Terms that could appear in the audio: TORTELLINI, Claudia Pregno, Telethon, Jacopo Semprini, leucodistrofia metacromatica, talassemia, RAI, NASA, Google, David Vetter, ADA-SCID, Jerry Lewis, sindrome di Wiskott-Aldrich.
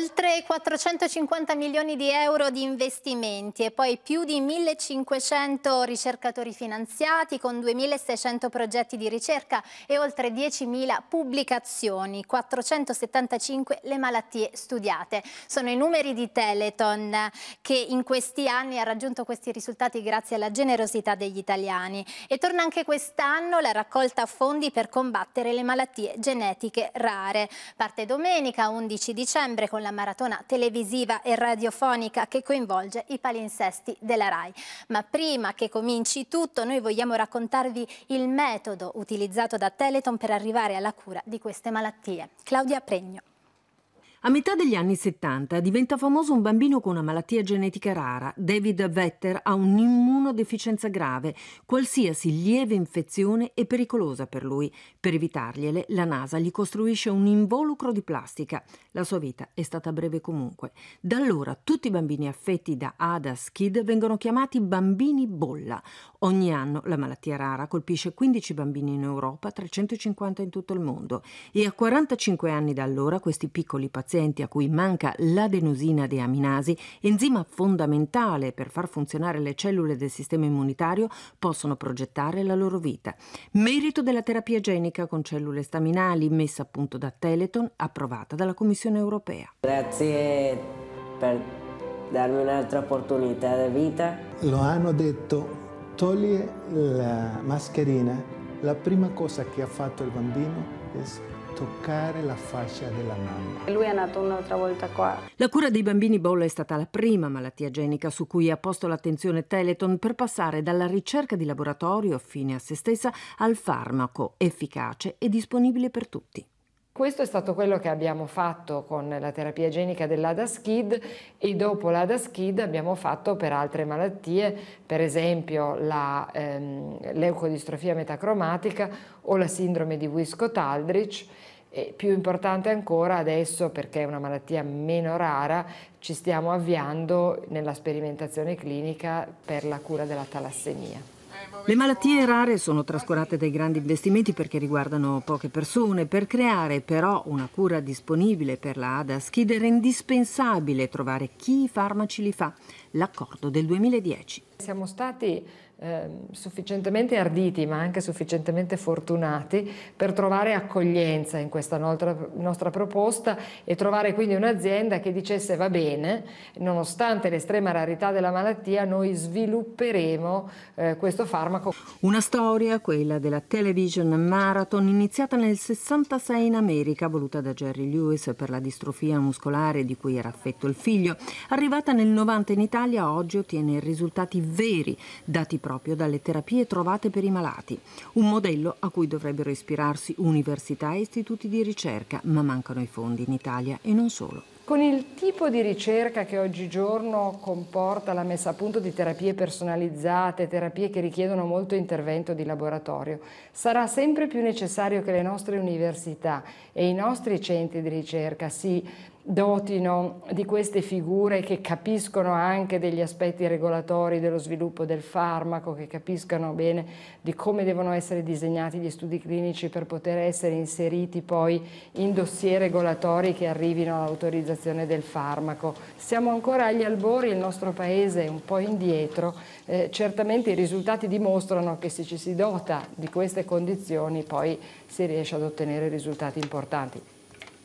Oltre 450 milioni di euro di investimenti e poi più di 1.500 ricercatori finanziati con 2.600 progetti di ricerca e oltre 10.000 pubblicazioni, 475 le malattie studiate. Sono i numeri di Telethon che in questi anni ha raggiunto questi risultati grazie alla generosità degli italiani. E torna anche quest'anno la raccolta fondi per combattere le malattie genetiche rare. Parte domenica 11 dicembre con la maratona televisiva e radiofonica che coinvolge i palinsesti della RAI. Ma prima che cominci tutto, noi vogliamo raccontarvi il metodo utilizzato da Telethon per arrivare alla cura di queste malattie. Claudia Pregno. A metà degli anni 70 diventa famoso un bambino con una malattia genetica rara. David Vetter ha un'immunodeficienza grave, qualsiasi lieve infezione è pericolosa per lui. Per evitargliele, la NASA gli costruisce un involucro di plastica. La sua vita è stata breve comunque. Da allora tutti i bambini affetti da ADA-SCID vengono chiamati bambini bolla. Ogni anno la malattia rara colpisce 15 bambini in Europa, 350 in tutto il mondo. E a 45 anni da allora questi piccoli pazienti a cui manca l'adenosina deaminasi, enzima fondamentale per far funzionare le cellule del sistema immunitario, possono progettare la loro vita. Merito della terapia genica con cellule staminali messa a punto da Telethon, approvata dalla Commissione europea. Grazie per darmi un'altra opportunità di vita. Lo hanno detto, togli la mascherina, la prima cosa che ha fatto il bambino è toccare la fascia della mamma. Lui è nato un'altra volta qua. La cura dei bambini bolla è stata la prima malattia genica su cui ha posto l'attenzione Telethon per passare dalla ricerca di laboratorio fine a se stessa al farmaco efficace e disponibile per tutti. Questo è stato quello che abbiamo fatto con la terapia genica dell'ADA-SCID e dopo l'ADA-SCID abbiamo fatto per altre malattie, per esempio la leucodistrofia metacromatica o la sindrome di Wiskott-Aldrich. E più importante ancora adesso, perché è una malattia meno rara, ci stiamo avviando nella sperimentazione clinica per la cura della talassemia. Le malattie rare sono trascurate dai grandi investimenti perché riguardano poche persone. Per creare però una cura disponibile per la ADA-SCID era indispensabile trovare chi i farmaci li fa. L'accordo del 2010. Siamo stati sufficientemente arditi ma anche sufficientemente fortunati per trovare accoglienza in questa nostra proposta e trovare quindi un'azienda che dicesse va bene, nonostante l'estrema rarità della malattia noi svilupperemo questo farmaco. Una storia, quella della Television Marathon, iniziata nel 66 in America, voluta da Jerry Lewis per la distrofia muscolare di cui era affetto il figlio, arrivata nel 90 in Italia, oggi ottiene risultati veri, dati proprio dalle terapie trovate per i malati. Un modello a cui dovrebbero ispirarsi università e istituti di ricerca, ma mancano i fondi in Italia e non solo. Con il tipo di ricerca che oggigiorno comporta la messa a punto di terapie personalizzate, terapie che richiedono molto intervento di laboratorio, sarà sempre più necessario che le nostre università e i nostri centri di ricerca si dotino di queste figure che capiscono anche degli aspetti regolatori dello sviluppo del farmaco, che capiscano bene di come devono essere disegnati gli studi clinici per poter essere inseriti poi in dossier regolatori che arrivino all'autorizzazione del farmaco. Siamo ancora agli albori, il nostro paese è un po' indietro, certamente i risultati dimostrano che se ci si dota di queste condizioni poi si riesce ad ottenere risultati importanti.